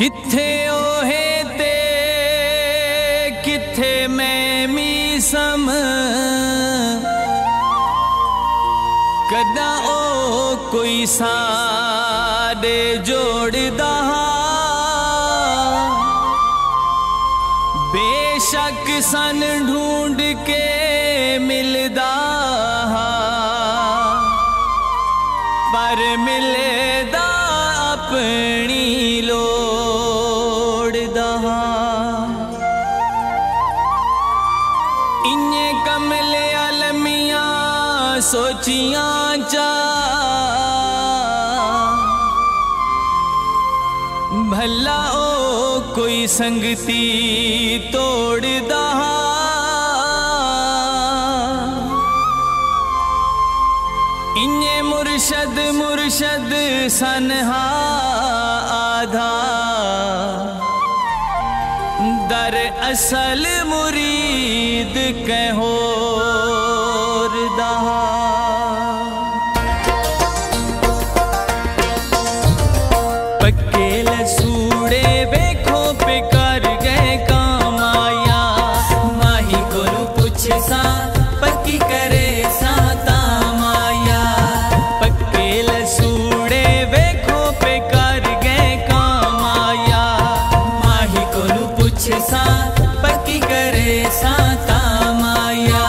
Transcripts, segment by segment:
किथे ओहे ते किथे मैं मीसम कदा ओ कोई साडे जोड़दा बेशक सन ढूंढ के मिलदा पर मिलदा अपनी लोड़दा इन्ने कमले अलमियां सोचियां चा भला ओ कोई संगती तोड़दा इन्ने मुर्शद मुर्शद सनहा आधा दर असल मुरीद कहो पक्के लसूड़े वेखो पे कर गए काम आया माही कोलू पुछ सा पक्की करे सा ताम आया पक्के लसूड़े वेखो पे कर गए काम आया माही कोलू पुछ सा पक्की करे सा ताम आया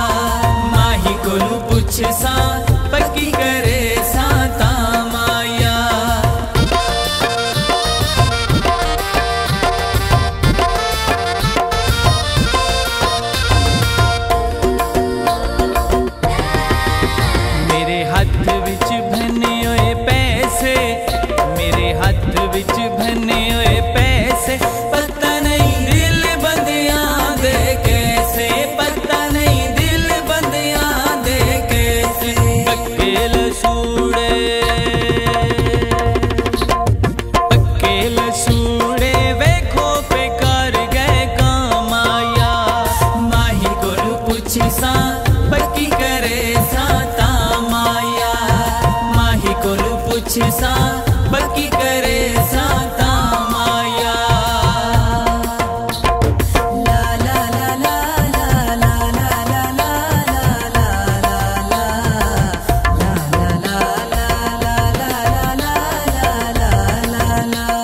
माही कोलू पुछ सा पक्की करे सा ताम आया मेरे हाथ विच भने होए पैसे पता नहीं दिल बंदियां दे कैसे पता नहीं दिल बंदियां दे कैसे पक्के लसूड़े वेखो पे कर गए काम आया माही कोलू पुछ सा पक्की करे सा ताम आया माही कोलू पुछ सा पक्की करे सा ताम आया ला ला ला ला ला ला ला ला ला ला ला ला ला ला ला ला ला ला ला ला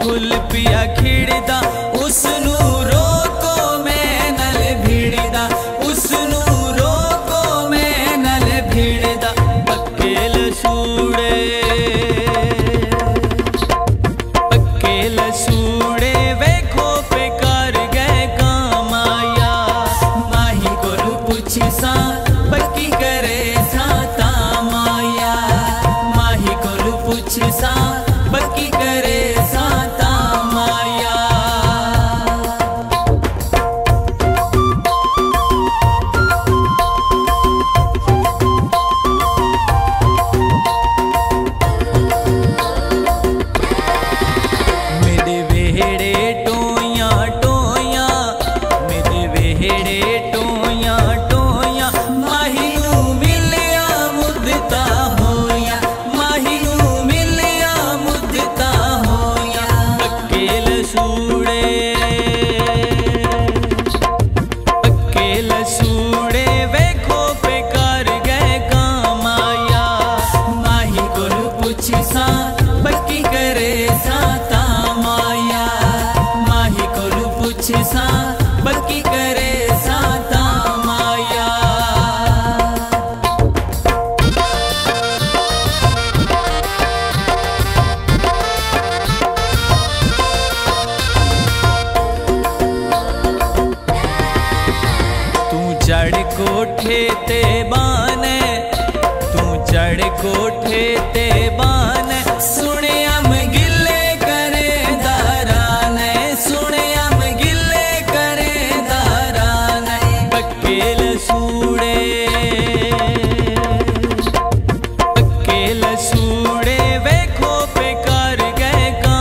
फुल पिया खिड़दा उसनू रोको मैं नल भिड़दा उसनू रोको मैं नल भिड़दा पक्के लसूड़े वेखो पे कर गए काम आया माही कोलू पुछ सा पक्की करे सा ताम आया माही कोलू पुछ सा पक्की करे सा लसूड़े वेखो पे कर गए काम आया माही कोलू पुछ सा पक्की करे सा ताम आया माही कोलू पुछ सा पक्की करे सा ताम आया कोठे ते बाने तू चढ़ कोठे ते बाने सुने हम गिले करे दाराने सुने हम गिले करे दाराने पक्के लसूड़े वेखो पे कर गए काम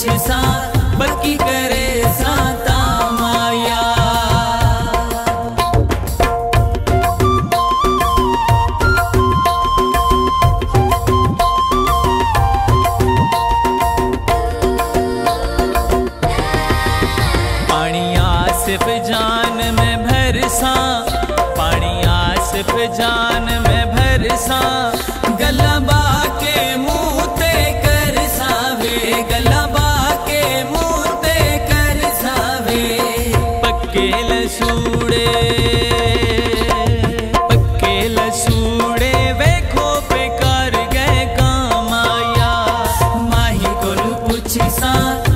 कुछ सा बल्कि करे साता माया। पानी आसिफ जान में भरसा, पानी आसिफ जान में भरसा, गलबा के मुँह ते कर सावे, गलबा के मुँह ते कर सावे। पक्के लसूड़े, पक्के लसूड़े वे खोप कर गए काम आया। माही को पूछी सा